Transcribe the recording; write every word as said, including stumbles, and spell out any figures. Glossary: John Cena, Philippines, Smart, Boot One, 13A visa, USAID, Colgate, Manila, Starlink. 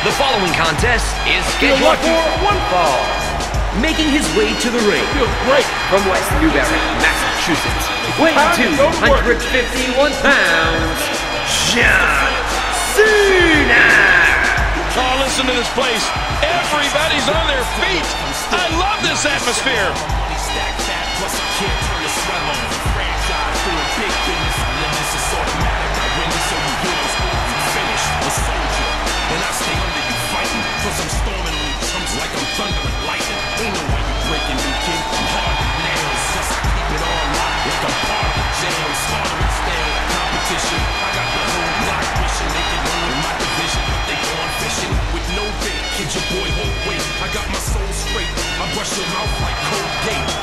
The following contest is scheduled for one fall. Making his way to the ring. Feels great. From West Newbury, Massachusetts. Weighing two hundred fifty-one pounds. John Cena. Oh, listen to this place. Everybody's on their feet. I love this atmosphere. I got my soul straight, I brush your mouth like Colgate.